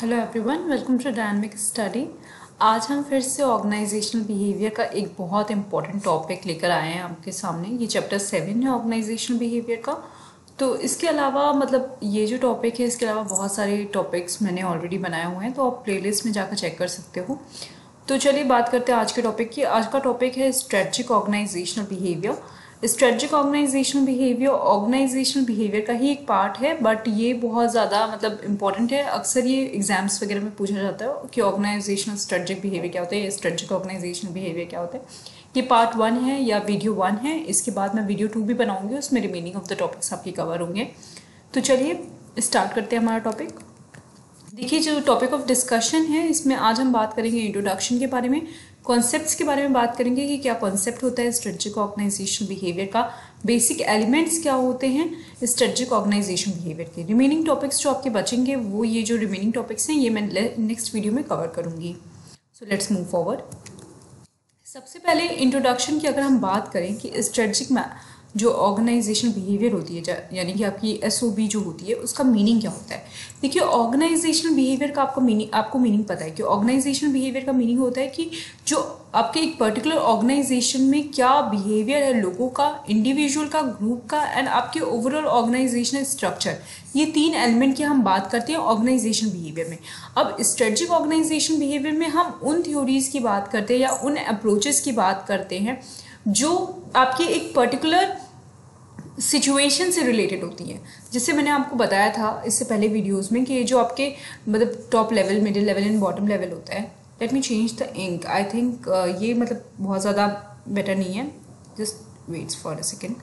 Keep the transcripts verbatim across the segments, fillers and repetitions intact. Hello everyone, welcome to dynamic study. आज हम फिर से ऑर्गेनाइजेशनल बिहेवियर का एक बहुत इंपॉर्टेंट टॉपिक लेकर आए हैं आपके सामने। ये चैप्टर सेवन है ऑर्गेनाइजेशनल बिहेवियर का। तो इसके अलावा मतलब ये जो टॉपिक है इसके अलावा बहुत सारे टॉपिक्स मैंने ऑलरेडी बनाए हुए हैं, तो आप प्लेलिस्ट में जाकर चेक कर सकते हो। तो चलिए बात करते हैं आज के टॉपिक की। आज का टॉपिक है strategic organisational behaviour. Strategic organisational behaviour organisational behaviour का ही एक पार्ट है, बट ये बहुत ज़्यादा मतलब इंपॉर्टेंट है। अक्सर ये एग्जाम्स वगैरह में पूछा जाता है कि ऑर्गेनाइजेशनल स्ट्रेटेजिक बिहेवियर क्या होता है, स्ट्रेटेजिक ऑर्गेनाइजेशनल बिहेवियर क्या होता है। ये पार्ट वन है या वीडियो वन है। इसके बाद मैं वीडियो टू भी बनाऊंगी, उसमें रिमेनिंग ऑफ द टॉपिक्स आपके कवर होंगे। तो चलिए स्टार्ट करते हैं हमारा टॉपिक। देखिए जो टॉपिक ऑफ डिस्कशन है इसमें आज हम बात करेंगे इंट्रोडक्शन के बारे में, कॉन्सेप्ट्स के बारे में बात करेंगे कि क्या कॉन्सेप्ट होता है स्ट्रेटेजिक ऑर्गेनाइजेशन बिहेवियर का, बेसिक एलिमेंट्स क्या होते हैं स्ट्रेटेजिक ऑर्गेनाइजेशन बिहेवियर के। रिमेनिंग टॉपिक्स जो आपके बचेंगे वो ये जो रिमेनिंग टॉपिक्स हैं ये मैं नेक्स्ट वीडियो में कवर करूँगी। So let's move forward. सबसे पहले इंट्रोडक्शन की अगर हम बात करें कि स्ट्रेटेजिक जो ऑर्गेनाइजेशन बिहेवियर होती है यानी कि आपकी एसओबी जो होती है उसका मीनिंग क्या होता है। देखिए ऑर्गेनाइजेशनल बिहेवियर का आपका मीनिंग आपको मीनिंग पता है कि ऑर्गेनाइजेशनल बिहेवियर का मीनिंग होता है कि जो आपके एक पर्टिकुलर ऑर्गेनाइजेशन में क्या बिहेवियर है लोगों का, इंडिविजुअल का, ग्रुप का एंड आपके ओवरऑल ऑर्गेनाइजेशनल स्ट्रक्चर। ये तीन एलिमेंट की हम बात करते हैं ऑर्गेनाइजेशन बिहेवियर में। अब स्ट्रेटेजिक ऑर्गेनाइजेशन बिहेवियर में हम उन थ्योरीज की बात करते हैं या उन अप्रोचेस की बात करते हैं जो आपके एक पर्टिकुलर सिचुएशन से रिलेटेड होती है। जैसे मैंने आपको बताया था इससे पहले वीडियोस में कि ये जो आपके मतलब top level, middle level and bottom level होता है। Let me change the ink, I think ये मतलब बहुत ज़्यादा बेटर नहीं है, just waits for a second.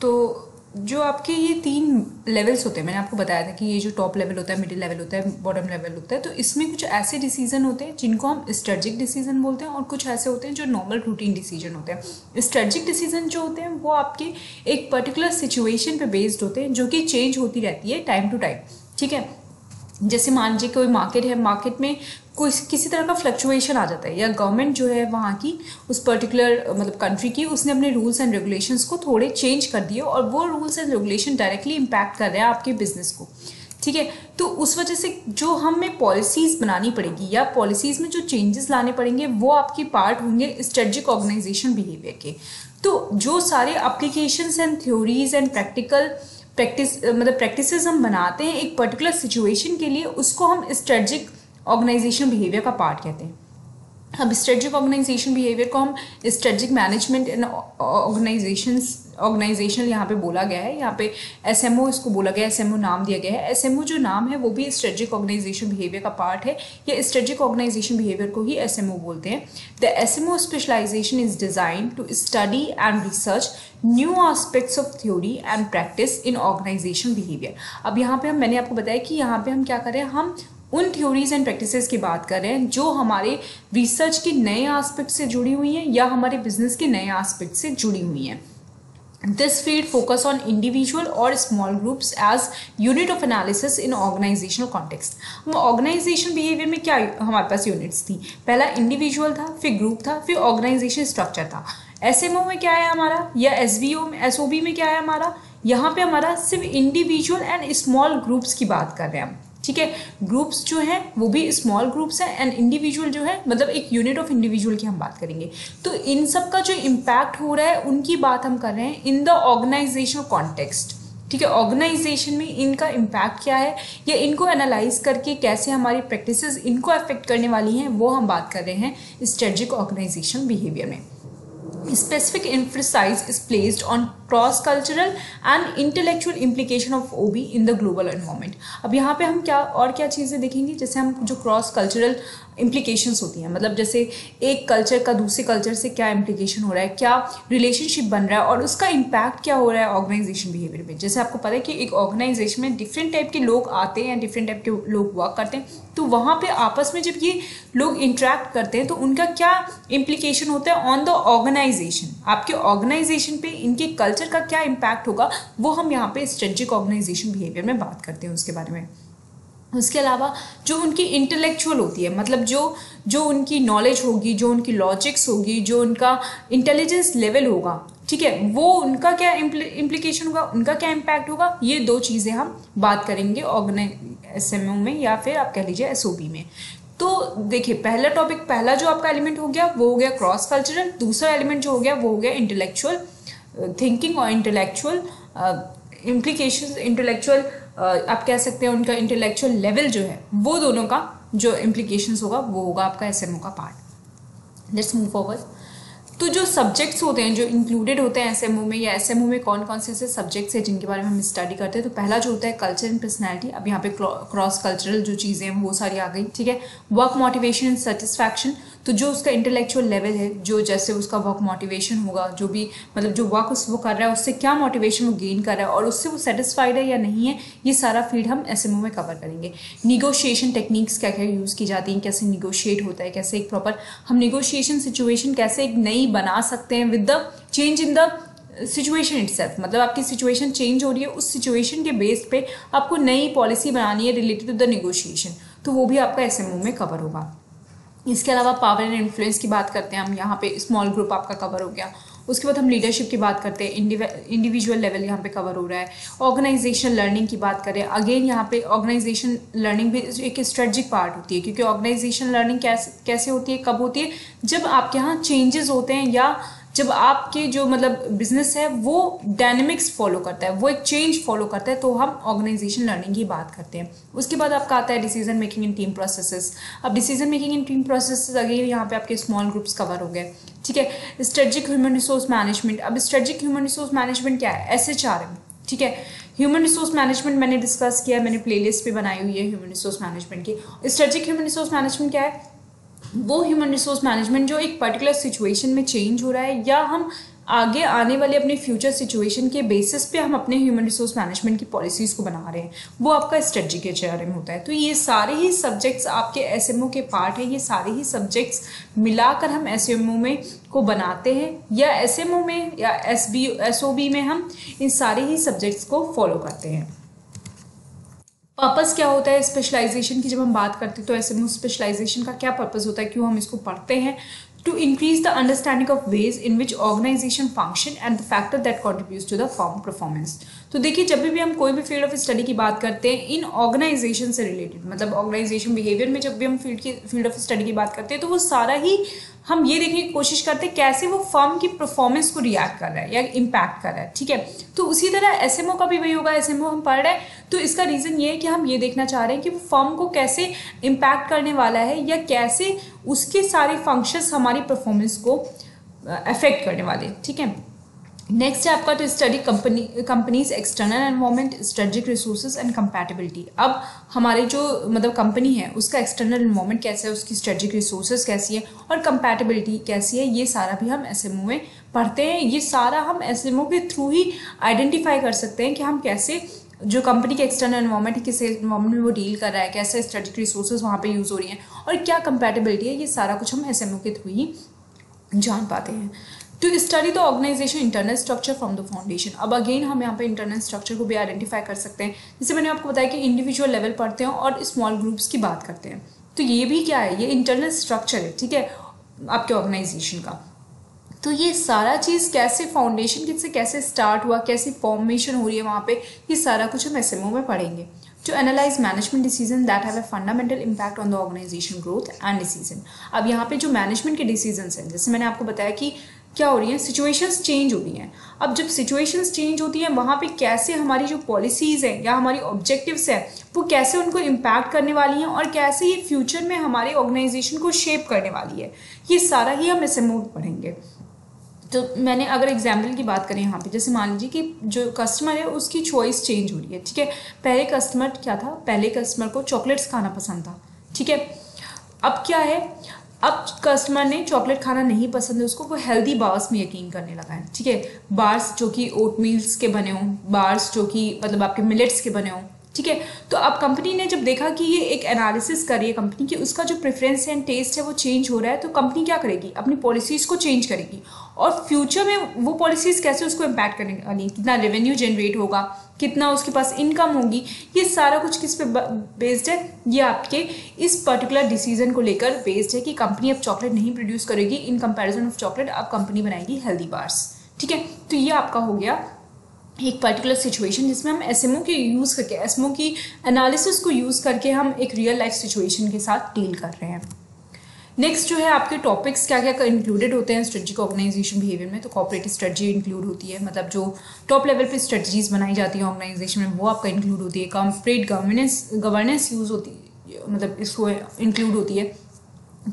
तो जो आपके ये तीन लेवल्स होते हैं, मैंने आपको बताया था कि ये जो टॉप लेवल होता है, मिडिल लेवल होता है, बॉटम लेवल होता है, तो इसमें कुछ ऐसे डिसीजन होते हैं जिनको हम स्ट्रेटेजिक डिसीजन बोलते हैं और कुछ ऐसे होते हैं जो नॉर्मल रूटीन डिसीजन होते हैं। स्ट्रेटेजिक डिसीजन जो होते हैं वो आपके एक पर्टिकुलर सिचुएशन पर बेस्ड होते हैं जो कि चेंज होती रहती है टाइम टू टाइम। ठीक है, जैसे मान लीजिए कोई मार्केट है, मार्केट में कोई किसी तरह का फ्लक्चुएशन आ जाता है या गवर्नमेंट जो है वहाँ की उस पर्टिकुलर मतलब कंट्री की उसने अपने रूल्स एंड रेगुलेशंस को थोड़े चेंज कर दिए और वो rules and regulation directly impact कर रहे हैं आपके बिजनेस को। ठीक है, तो उस वजह से जो हमें पॉलिसीज़ बनानी पड़ेगी या पॉलिसीज़ में जो चेंजेस लाने पड़ेंगे वो आपके पार्ट होंगे स्ट्रेटेजिक ऑर्गेनाइजेशन बिहेवियर के। तो जो सारे applications and theories and practical practice मतलब प्रैक्टिसेस हम बनाते हैं एक पर्टिकुलर सिचुएशन के लिए, उसको हम स्ट्रेटेजिक ऑर्गेनाइजेशन बिहेवियर का पार्ट कहते हैं। अब स्ट्रेटेजिक ऑर्गेनाइजेशन बिहेवियर को हम strategic management and organisation organisational यहाँ पे बोला गया है, यहाँ पे एसएमओ इसको बोला गया है, एसएमओ नाम दिया गया है। एसएमओ जो नाम है वो भी स्ट्रेटेजिक ऑर्गेनाइजेशन बिहेवियर का पार्ट है या स्ट्रेटेजिक ऑर्गेनाइजेशन बिहेवियर को ही एसएमओ बोलते हैं। The SMO specialisation is design to study and research new aspects of theory and practice in organisation behaviour. अब यहाँ पे हम मैंने आपको बताया कि यहाँ पे हम क्या करें, हम उन थ्योरीज एंड प्रैक्टिसेस की बात कर रहे हैं जो हमारे रिसर्च के नए आस्पेक्ट से जुड़ी हुई हैं या हमारे बिजनेस के नए आस्पेक्ट से जुड़ी हुई हैं। This field focus on individual और small groups as unit of analysis in organisational context. हम ऑर्गेनाइजेशन बिहेवियर में क्या हमारे पास यूनिट्स थी, पहला इंडिविजुअल था, फिर ग्रुप था, फिर ऑर्गेनाइजेशन स्ट्रक्चर था। एसएमओ में क्या है हमारा या एसबीओ में एसओबी में क्या है हमारा, यहाँ पे हमारा सिर्फ इंडिविजुअल एंड स्मॉल ग्रुप्स की बात कर रहे हैं हम। ठीक है, ग्रुप्स जो हैं वो भी स्मॉल ग्रुप्स हैं एंड इंडिविजुअल जो है मतलब एक यूनिट ऑफ इंडिविजुअल की हम बात करेंगे। तो इन सब का जो इम्पैक्ट हो रहा है उनकी बात हम कर रहे हैं इन द ऑर्गेनाइजेशनल कॉन्टेक्स्ट। ठीक है, ऑर्गेनाइजेशन में इनका इम्पैक्ट क्या है या इनको एनालाइज करके कैसे हमारी प्रैक्टिसेस इनको अफेक्ट करने वाली हैं वो हम बात कर रहे हैं स्ट्रेटेजिक ऑर्गेनाइजेशन बिहेवियर में। Specific emphasis is placed on cross-cultural and intellectual implication of O B in the global environment. अब यहाँ पे हम क्या और क्या चीज़ें देखेंगे, जैसे हम जो क्रॉस कल्चरल implications होती हैं मतलब जैसे एक कल्चर का दूसरे कल्चर से क्या implication हो रहा है, क्या relationship बन रहा है और उसका impact क्या हो रहा है ऑर्गेनाइजेशन बिहेवियर में। जैसे आपको पता है कि एक ऑर्गेनाइजेशन में डिफरेंट टाइप के लोग आते हैं, डिफरेंट टाइप के लोग वर्क करते हैं, तो वहाँ पे आपस में जब ये लोग इंटरेक्ट करते हैं तो उनका क्या इम्प्लीकेशन होता है ऑन द ऑर्गेनाइजेशन, आपके ऑर्गेनाइजेशन पे इनके कल्चर का क्या इम्पैक्ट होगा वो हम यहाँ पे स्ट्रेटेजिक ऑर्गेनाइजेशन बिहेवियर में बात करते हैं उसके बारे में। उसके अलावा जो उनकी इंटेलेक्चुअल होती है मतलब जो जो उनकी नॉलेज होगी, जो उनकी लॉजिक्स होगी, जो उनका इंटेलिजेंस लेवल होगा, ठीक है, वो उनका क्या इम्प्लीकेशन होगा, उनका क्या इम्पैक्ट होगा, ये दो चीज़ें हम बात करेंगे ऑर्गेनाइज एसएमओ में या फिर आप कह लीजिए एसओबी में। तो देखिए पहला टॉपिक, पहला जो आपका एलिमेंट हो गया वो हो गया क्रॉस कल्चरल, दूसरा एलिमेंट जो हो गया वो हो गया इंटेलेक्चुअल थिंकिंग और इंटेलेक्चुअल इम्प्लीकेशन, इंटेलेक्चुअल आप कह सकते हैं उनका इंटेलेक्चुअल लेवल जो है वो दोनों का जो इम्प्लीकेशंस होगा वो होगा आपका एसएमओ का पार्ट। Let's move forward. तो जो सब्जेक्ट्स होते हैं जो इंक्लूडेड होते हैं एसएमओ में या एसएमओ में कौन कौन से ऐसे सब्जेक्ट्स हैं जिनके बारे में हम स्टडी करते हैं, तो पहला जो होता है कल्चर एंड पर्सनैलिटी। अब यहाँ पे क्रॉस कल्चरल जो चीज़ें हैं वो सारी आ गई, ठीक है। वर्क मोटिवेशन एंड सेटिस्फैक्शन, तो जो उसका इंटेलेक्चुअल लेवल है, जो जैसे उसका वर्क मोटिवेशन होगा, जो भी मतलब जो वर्क उस वो कर रहा है उससे क्या मोटिवेशन वो गेन कर रहा है और उससे वो सेटिस्फाइड है या नहीं है, ये सारा फील्ड हम एसएमओ में कवर करेंगे। निगोशिएशन टेक्निक्स क्या क्या यूज़ की जाती हैं, कैसे निगोशिएट होता है, कैसे एक प्रॉपर हम निगोशिएशन सिचुएशन कैसे एक नई बना सकते हैं with the change in the situation itself, मतलब आपकी सिचुएशन चेंज हो रही है, उस सिचुएशन के बेस पे आपको नई पॉलिसी बनानी है रिलेटेड टू द निगोशिएशन, तो वो भी आपका एसएमओ में कवर होगा। इसके अलावा पावर एंड इन्फ्लुएंस की बात करते हैं हम, यहाँ पे स्मॉल ग्रुप आपका कवर हो गया। उसके बाद हम लीडरशिप की बात करते हैं, इंडिविजुअल लेवल यहाँ पे कवर हो रहा है। ऑर्गेनाइजेशन लर्निंग की बात करें, अगेन यहाँ पे ऑर्गेनाइजेशन लर्निंग भी एक स्ट्रेटजिक पार्ट होती है, क्योंकि ऑर्गेनाइजेशन लर्निंग कैसे कैसे होती है, कब होती है, जब आपके यहाँ चेंजेस होते हैं या जब आपके जो मतलब बिजनेस है वो डायनेमिक्स फॉलो करता है, वो एक चेंज फॉलो करता है, तो हम ऑर्गेनाइजेशन लर्निंग की बात करते हैं। उसके बाद आपका आता है decision making and team processes. अब decision making and team processes again यहाँ पे आपके स्मॉल ग्रुप्स कवर हो गए, ठीक है। स्ट्रेटजिक ह्यूमन रिसोर्स मैनेजमेंट, अब स्ट्रेटजिक ह्यूमन रिसोर्स मैनेजमेंट क्या है, एस एच आर एम, ठीक है। ह्यूमन रिसोर्स मैनेजमेंट मैंने डिस्कस किया है, मैंने प्ले लिस्ट भी बनाई हुई है ह्यूमन रिसोर्स मैनेजमेंट की। स्ट्रेटजिक ह्यूमन रिसोर्स मैनेजमेंट क्या है, वो ह्यूमन रिसोर्स मैनेजमेंट जो एक पर्टिकुलर सिचुएशन में चेंज हो रहा है या हम आगे आने वाले अपने फ्यूचर सिचुएशन के बेसिस पे हम अपने ह्यूमन रिसोर्स मैनेजमेंट की पॉलिसीज़ को बना रहे हैं, वो आपका स्ट्रेटजिक एच आर एम होता है। तो ये सारे ही सब्जेक्ट्स आपके एसएमओ के पार्ट हैं, ये सारे ही सब्जेक्ट्स मिलाकर हम एसएमओ में को बनाते हैं या एसएमओ में या एसबी एसओबी में हम इन सारे ही सब्जेक्ट्स को फॉलो करते हैं। पर्पस क्या होता है स्पेशलाइजेशन की जब हम बात करते हैं, तो एसएमओ स्पेशलाइजेशन का क्या पर्पस होता है, क्यों हम इसको पढ़ते हैं, to increase the understanding of ways in which organisation function and the factor that contribute to the firm performance. तो देखिए जब भी हम कोई भी फील्ड ऑफ स्टडी की बात करते हैं इन ऑर्गेनाइजेशन से रिलेटेड, मतलब ऑर्गेनाइजेशन बिहेवियर में जब भी हम फील्ड की फील्ड ऑफ स्टडी की बात करते हैं, तो वो सारा ही हम ये देखने की कोशिश करते हैं कैसे वो फर्म की परफॉर्मेंस को रिएक्ट कर रहा है या इम्पैक्ट कर रहा है, ठीक है। तो उसी तरह एसएमओ का भी वही होगा, एसएमओ हम पढ़ रहे हैं तो इसका रीज़न ये है कि हम ये देखना चाह रहे हैं कि वो फर्म को कैसे इम्पैक्ट करने वाला है या कैसे उसके सारे फंक्शंस हमारी परफॉर्मेंस को अफेक्ट करने वाले, ठीक है। नेक्स्ट है आपका to study company companies external environment, strategic resources and compatibility. अब हमारे जो मतलब कंपनी है उसका एक्सटर्नल एनवायरमेंट कैसा है, उसकी स्ट्रेटजिक रिसोर्सेज कैसी है और कंपैटिबिलिटी कैसी है, ये सारा भी हम एसएमओ में पढ़ते हैं। ये सारा हम एसएमओ के थ्रू ही आइडेंटिफाई कर सकते हैं कि हम कैसे जो कंपनी के एक्सटर्नल एनवायरमेंट है किस एनवायरमेंट में वो डील कर रहा है, कैसे स्ट्रेटजिक रिसोर्सेज वहाँ पर यूज़ हो रही हैं और क्या कंपैटिबिलिटी है, ये सारा कुछ हम एसएमओ के थ्रू ही जान पाते हैं। To study the organisation internal structure from the foundation. अब अगेन हम यहाँ पे इंटरनल स्ट्रक्चर को भी आइडेंटिफाई कर सकते हैं, जैसे मैंने आपको बताया कि इंडिविजुअल लेवल पढ़ते हैं और स्मॉल ग्रुप्स की बात करते हैं, तो ये भी क्या है, ये इंटरनल स्ट्रक्चर है, ठीक है, आपके ऑर्गेनाइजेशन का। तो ये सारा चीज़ कैसे फाउंडेशन से कैसे स्टार्ट हुआ, कैसे फॉर्मेशन हो रही है वहाँ पे, ये सारा कुछ हम एसएमओ में पढ़ेंगे। To analyse management decision that have a fundamental impact on the organisation growth and decision. अब यहाँ पे जो मैनेजमेंट के डिसीजंस हैं, जैसे मैंने आपको बताया कि क्या हो रही है, सिचुएशंस चेंज हो रही हैं। अब जब सिचुएशंस चेंज होती हैं वहाँ पे कैसे हमारी जो पॉलिसीज़ हैं या हमारी ऑब्जेक्टिव्स हैं वो कैसे उनको इम्पैक्ट करने वाली हैं और कैसे ये फ्यूचर में हमारे ऑर्गेनाइजेशन को शेप करने वाली है, ये सारा ही हम एसएमओ पढ़ेंगे। तो मैंने अगर एग्जाम्पल की बात करें यहाँ पे, जैसे मान लीजिए कि जो कस्टमर है उसकी चॉइस चेंज हो रही है, ठीक है। पहले कस्टमर क्या था, पहले कस्टमर को चॉकलेट्स खाना पसंद था, ठीक है। अब क्या है, अब कस्टमर ने चॉकलेट खाना नहीं पसंद है उसको, वो हेल्दी बार्स में यकीन करने लगा है, ठीक है। बार्स जो कि ओट मील्स के बने हों, बार्स जो कि मतलब आपके मिलेट्स के बने हों, ठीक है। तो अब कंपनी ने जब देखा कि ये एक एनालिसिस कर रही है कंपनी की, उसका जो प्रेफरेंस एंड टेस्ट है वो चेंज हो रहा है, तो कंपनी क्या करेगी, अपनी पॉलिसीज़ को चेंज करेगी और फ्यूचर में वो पॉलिसीज़ कैसे उसको इम्पैक्ट करने वाली, कितना रेवेन्यू जनरेट होगा, कितना उसके पास इनकम होगी, ये सारा कुछ किस पे बेस्ड है, ये आपके इस पर्टिकुलर डिसीजन को लेकर बेस्ड है कि कंपनी अब चॉकलेट नहीं प्रोड्यूस करेगी, इन कंपेरिजन ऑफ चॉकलेट अब कंपनी बनाएगी हेल्दी बार्स, ठीक है। तो ये आपका हो गया एक पर्टिकुलर सिचुएशन जिसमें हम एसएमओ के यूज़ करके एसएमओ की एनालिसिस को यूज़ करके हम एक रियल लाइफ सिचुएशन के साथ डील कर रहे हैं। नेक्स्ट जो है आपके टॉपिक्स क्या क्या इंक्लूडेड होते हैं स्ट्रेटजिक ऑर्गेनाइजेशन बिहेवियर में, तो कॉर्पोरेटिव स्ट्रेटजी इंक्लूड होती है, मतलब जो टॉप लेवल पे स्ट्रेटजीज बनाई जाती है ऑर्गेनाइजेशन में वो आपका इंक्लूड होती है। कॉर्पोरेट गवर्नेंस गवर्नेंस यूज़ होती है, मतलब इसको इंक्लूड होती है।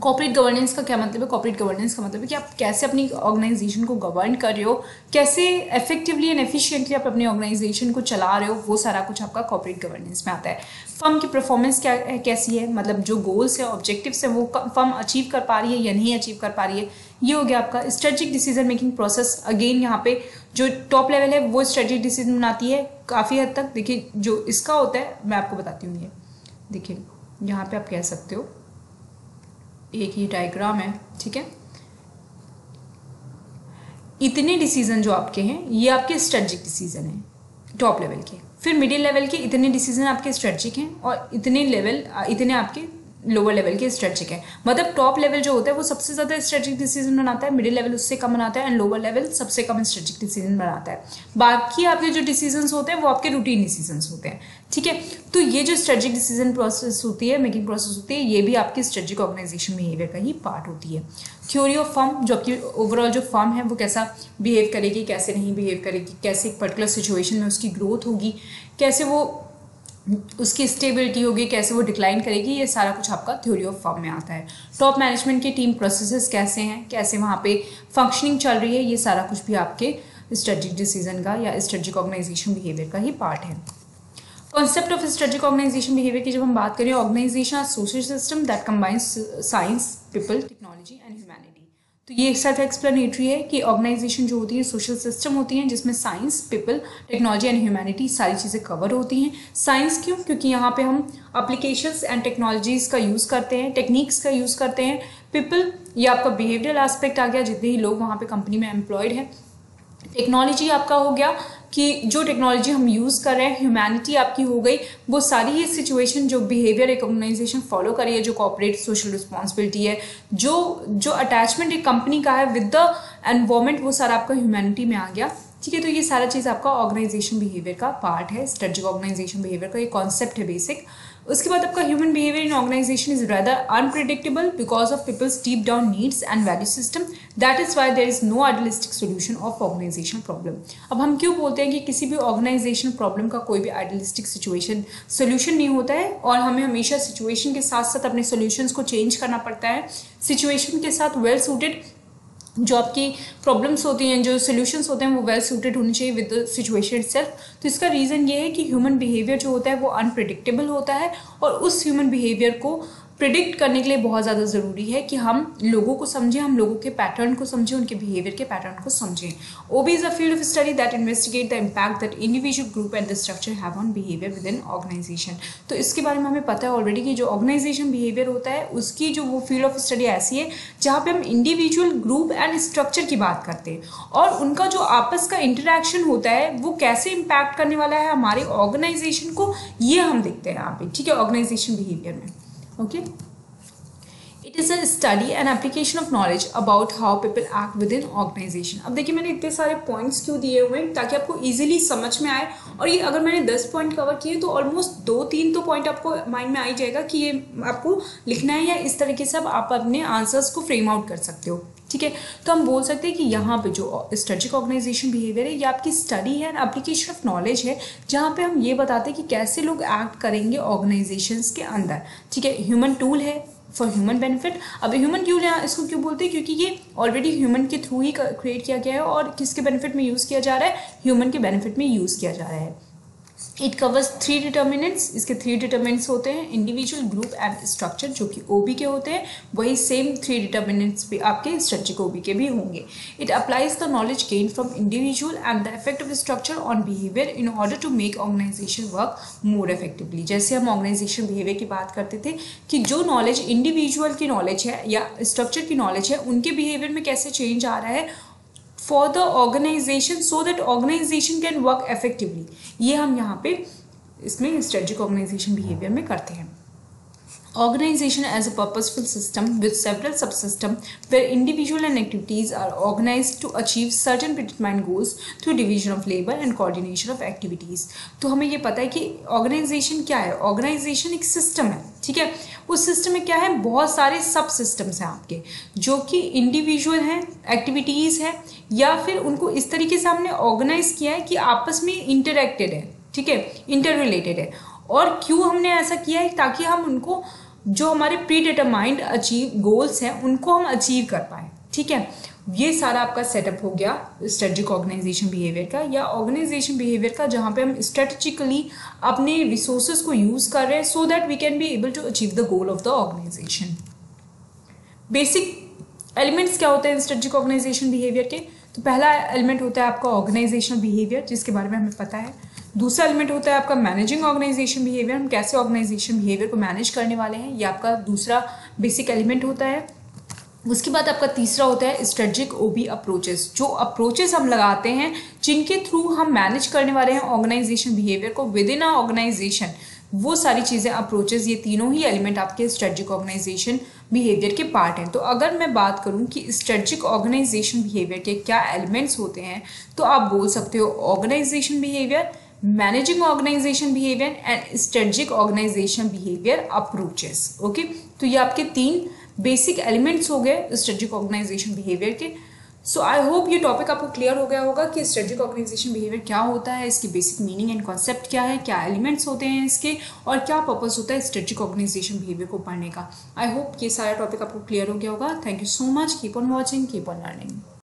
कॉर्पोरेट गवर्नेंस का क्या मतलब है? कॉर्पोरेट गवर्नेंस का मतलब है कि आप कैसे अपनी ऑर्गेनाइजेशन को गवर्न कर रहे हो, कैसे इफेक्टिवली एंड एफिशिएंटली आप अपनी ऑर्गेनाइजेशन को चला रहे हो, वो सारा कुछ आपका कॉर्पोरेट गवर्नेंस में आता है। फर्म की परफॉर्मेंस क्या कैसी है, मतलब जो गोल्स है ऑब्जेक्टिव्स है वो फर्म अचीव कर पा रही है या नहीं अचीव कर पा रही है, ये हो गया आपका। Strategic decision making process, again यहाँ पे जो टॉप लेवल है वो स्ट्रेटेजिक डिसीजन बनाती है काफ़ी हद तक। देखिए जो इसका होता है मैं आपको बताती हूँ, ये देखिए यहाँ पे आप कह सकते हो एक ही डायग्राम है, ठीक है। इतने डिसीजन जो आपके हैं ये आपके स्ट्रेटजिक डिसीजन हैं टॉप लेवल के, फिर मिडिल लेवल के इतने डिसीजन आपके स्ट्रेटजिक हैं और इतने लेवल इतने आपके लोअर लेवल के स्ट्रेटजिक हैं। मतलब टॉप लेवल जो होता है वो सबसे ज़्यादा स्ट्रेटजिक डिसीजन बनाता है, मिडिल लेवल उससे कम बनाता है एंड लोअर लेवल सबसे कम स्ट्रेटजिक डिसीजन बनाता है। बाकी आपके जो डिसीजंस होते हैं वो आपके रूटीन डिसीजंस होते हैं, ठीक है। तो ये जो स्ट्रेटजिक डिसीजन प्रोसेस होती है, मेकिंग प्रोसेस होती है, ये भी आपकी स्ट्रेटजिक ऑर्गेनाइजेशन बिहेवियर का ही पार्ट होती है। थ्योरी ऑफ फर्म, जो आपकी ओवरऑल जो फर्म है वो कैसा बिहेव करेगी, कैसे नहीं बिहेव करेगी, कैसे एक पर्टिकुलर सिचुएशन में उसकी ग्रोथ होगी, कैसे वो उसकी स्टेबिलिटी होगी, कैसे वो डिक्लाइन करेगी, ये सारा कुछ आपका थ्योरी ऑफ फर्म में आता है। टॉप मैनेजमेंट के टीम प्रोसेसेस कैसे हैं, कैसे वहाँ पे फंक्शनिंग चल रही है, ये सारा कुछ भी आपके स्ट्रेटजिक डिसीजन का या स्ट्रेटजिक ऑर्गेनाइजेशन बिहेवियर का ही पार्ट है। Concept of strategic organisation behaviour की जब हम बात करें, organisation are social system that combines science, people, technology and humanity. तो ये सेल्फ एक्सप्लेनेटरी है कि ऑर्गेनाइजेशन जो होती है सोशल सिस्टम होती है जिसमें science, people, technology and humanity सारी चीज़ें कवर होती हैं। साइंस क्यों? क्योंकि यहाँ पे हम एप्लीकेशंस एंड टेक्नोलॉजीज़ का यूज़ करते हैं, टेक्निक्स का यूज़ करते हैं। पीपल, ये आपका बिहेवियरल एस्पेक्ट आ गया, जितने ही लोग वहाँ पे कंपनी में एम्प्लॉयड है। टेक्नोलॉजी आपका हो गया कि जो टेक्नोलॉजी हम यूज़ कर रहे हैं। ह्यूमैनिटी आपकी हो गई वो सारी ये सिचुएशन जो बिहेवियर एक ऑर्गेनाइजेशन फॉलो करी है, जो कॉर्पोरेट सोशल रिस्पॉन्सिबिलिटी है, जो जो अटैचमेंट एक कंपनी का है विद द एनवायरनमेंट, वो सारा आपका ह्यूमैनिटी में आ गया, ठीक है। तो ये सारा चीज़ आपका ऑर्गेनाइजेशन बिहेवियर का पार्ट है। स्ट्रेटजिक ऑर्गेनाइजेशन बिहेवियर का ये कॉन्सेप्ट है बेसिक। उसके बाद आपका human behaviour in organisation is rather unpredictable because of people's deep down needs and value system, that is why there is no idealistic solution of organisation problem. अब हम क्यों बोलते हैं कि किसी भी ऑर्गेनाइजेशन प्रॉब्लम का कोई भी आइडियलिस्टिक सिचुएशन सोल्यूशन नहीं होता है और हमें हमेशा सिचुएशन के साथ साथ अपने सोल्यूशंस को चेंज करना पड़ता है। सिचुएशन के साथ वेल सूटेड जो आपकी प्रॉब्लम्स होती हैं, जो सॉल्यूशंस होते हैं, वो वेल सूटेड होने चाहिए विद द सिचुएशन इटसेल्फ। तो इसका रीज़न ये है कि ह्यूमन बिहेवियर जो होता है वो अनप्रेडिक्टेबल होता है और उस ह्यूमन बिहेवियर को प्रिडिक्ट करने के लिए बहुत ज़्यादा ज़रूरी है कि हम लोगों को समझें, हम लोगों के पैटर्न को समझें, उनके बिहेवियर के पैटर्न को समझें। OB is a field of study that investigate the impact that individual group and the structure have on behaviour with an organisation. तो इसके बारे में हमें पता है ऑलरेडी कि जो ऑर्गेनाइजेशन बिहेवियर होता है उसकी जो वो फील्ड ऑफ स्टडी ऐसी है जहाँ पर हम इंडिविजुअल, ग्रुप एंड स्ट्रक्चर की बात करते हैं और उनका जो आपस का इंटरेक्शन होता है वो कैसे इम्पैक्ट करने वाला है हमारे ऑर्गेनाइजेशन को, ये हम देखते हैं यहाँ पर, ठीक है, ऑर्गेनाइजेशन बिहेवियर में। Okay, it is a study and application of knowledge about how people act within organization. अब देखिए मैंने इतने सारे पॉइंट्स क्यों दिए हुए हैं ताकि आपको इजीली समझ में आए, और ये अगर मैंने दस पॉइंट कवर किए तो ऑलमोस्ट दो तीन तो पॉइंट आपको माइंड में आ ही जाएगा कि ये आपको लिखना है या इस तरीके से आप अपने आंसर्स को फ्रेम आउट कर सकते हो, ठीक है। तो हम बोल सकते हैं कि यहाँ पे जो स्ट्रेटजिक ऑर्गेनाइजेशन बिहेवियर है ये आपकी स्टडी है एंड एप्लीकेशन ऑफ नॉलेज है जहाँ पे हम ये बताते हैं कि कैसे लोग एक्ट करेंगे ऑर्गेनाइजेशंस के अंदर, ठीक है। ह्यूमन टूल है फॉर ह्यूमन बेनिफिट। अब ह्यूमन टूल है इसको क्यों बोलते हैं? क्योंकि ये ऑलरेडी ह्यूमन के थ्रू ही क्रिएट किया गया है और किसके बेनिफिट में यूज़ किया जा रहा है, ह्यूमन के बेनिफिट में यूज़ किया जा रहा है। इट कवर्स थ्री डिटर्मिनेंट्स, इसके थ्री डिटर्मिनेंट्स होते हैं, इंडिविजुअल, ग्रुप एंड स्ट्रक्चर, जो कि ओबी के होते हैं। वही सेम थ्री डिटर्मिनेंट्स भी आपके स्ट्रेटजिक ओबी के भी होंगे। It applies the knowledge gain from individual and the effect of structure on behaviour in order to make organisation work more effectively. जैसे हम ऑर्गेनाइजेशन बिहेवियर की बात करते थे कि जो नॉलेज इंडिविजुअल की नॉलेज है या स्ट्रक्चर की नॉलेज है उनके बिहेवियर में कैसे चेंज आ रहा है for the organisation so that organisation can work effectively, ये हम यहाँ पे इसमें स्ट्रेटजिक ऑर्गेनाइजेशन बिहेवियर में करते हैं। Organization as a purposeful system with several subsystems where individual and activities are organized to achieve certain predetermined goals through division of labor and coordination of activities. तो हमें ये पता है कि ऑर्गेनाइजेशन क्या है. ऑर्गेनाइजेशन एक सिस्टम है, ठीक है. उस सिस्टम में क्या है, बहुत सारे सब सिस्टम्स हैं आपके, जो कि इंडिविजुअल हैं, एक्टिविटीज़ हैं, या फिर उनको इस तरीके से हमने ऑर्गेनाइज किया है कि आपस में इंटरएक्टेड है, ठीक है, इंटर रिलेटेड है. और क्यों हमने ऐसा किया है, ताकि हम उनको जो हमारे प्री डिटरमाइंड अचीव गोल्स हैं उनको हम अचीव कर पाए, ठीक है. ये सारा आपका सेटअप हो गया स्ट्रेटेजिक ऑर्गेनाइजेशन बिहेवियर का, या ऑर्गेनाइजेशन बिहेवियर का, जहाँ पे हम स्ट्रेटेजिकली अपने रिसोर्सेज को यूज़ कर रहे हैं so that we can be able to achieve the goal of the organisation. Basic elements क्या होते हैं स्ट्रेटेजिक ऑर्गेनाइजेशन बिहेवियर के, तो पहला एलिमेंट होता है आपका ऑर्गेनाइजेशनल बिहेवियर, जिसके बारे में हमें पता है. दूसरा एलिमेंट होता है आपका मैनेजिंग ऑर्गेनाइजेशन बिहेवियर, हम कैसे ऑर्गेनाइजेशन बिहेवियर को मैनेज करने वाले हैं, ये आपका दूसरा बेसिक एलिमेंट होता है. उसके बाद आपका तीसरा होता है स्ट्रेटेजिक ओबी अप्रोचेस, जो अप्रोचेस हम लगाते हैं जिनके थ्रू हम मैनेज करने वाले हैं ऑर्गेनाइजेशन बिहेवियर को विद इन अ ऑर्गेनाइजेशन. वो सारी चीज़ें, अप्रोचेस, ये तीनों ही एलिमेंट आपके स्ट्रेटेजिक ऑर्गेनाइजेशन बिहेवियर के पार्ट हैं. तो अगर मैं बात करूं कि स्ट्रेटेजिक ऑर्गेनाइजेशन बिहेवियर के क्या एलिमेंट्स होते हैं, तो आप बोल सकते हो organisation behaviour, managing organisation behaviour and strategic organisation behaviour approaches. Okay, तो ये आपके तीन बेसिक एलिमेंट्स हो गए स्ट्रेटेजिक ऑर्गेनाइजेशन बिहेवियर के. सो आई होप ये टॉपिक आपको क्लियर हो गया होगा कि स्ट्रेटेजिक ऑर्गेनाइजेशन बिहेवियर क्या होता है, इसकी बेसिक मीनिंग एंड कॉन्सेप्ट क्या है, क्या एलिमेंट्स होते हैं इसके, और क्या पर्पस होता है स्ट्रेटेजिक ऑर्गेनाइजेशन बिहेवियर को पढ़ने का. आई होप ये सारा टॉपिक आपको क्लियर हो गया होगा. Thank you so much. Keep on watching, keep on learning.